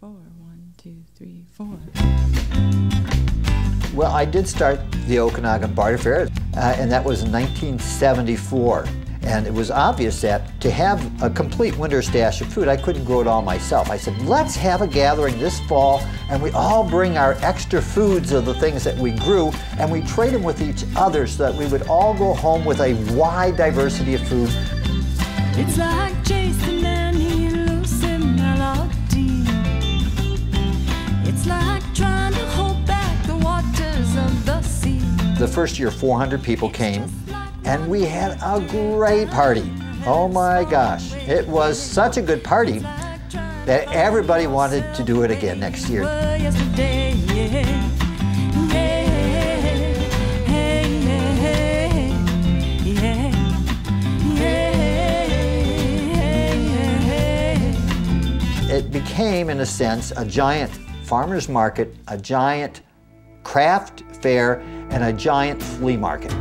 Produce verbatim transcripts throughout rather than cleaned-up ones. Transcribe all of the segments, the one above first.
four. One, two, three, four. Well, I did start the Okanagan Barter Fair, uh, and that was in nineteen seventy-four. And it was obvious that to have a complete winter stash of food, I couldn't grow it all myself. I said, let's have a gathering this fall, and we all bring our extra foods of the things that we grew, and we trade them with each other so that we would all go home with a wide diversity of food. It's like chasing an elusive melody. It's like trying to hold back the waters of the sea. The first year, four hundred people came, and we had a great party. Oh my gosh, it was such a good party that everybody wanted to do it again next year. It became, in a sense, a giant farmers market, a giant craft fair, and a giant flea market.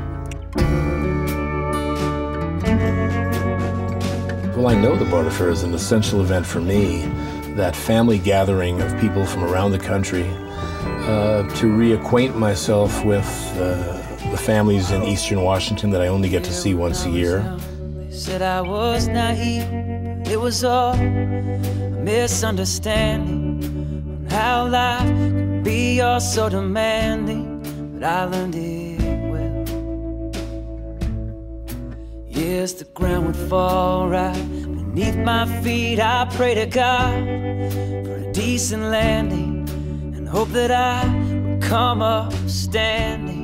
Well, I know the Barter Fair is an essential event for me, that family gathering of people from around the country uh, to reacquaint myself with uh, the families in Eastern Washington that I only get to see once a year. They said I was naive, it was all a misunderstanding, how life can be all so demanding, but I learned it well. Yes, the ground would fall right beneath my feet. I pray to God for a decent landing and hope that I would come up standing.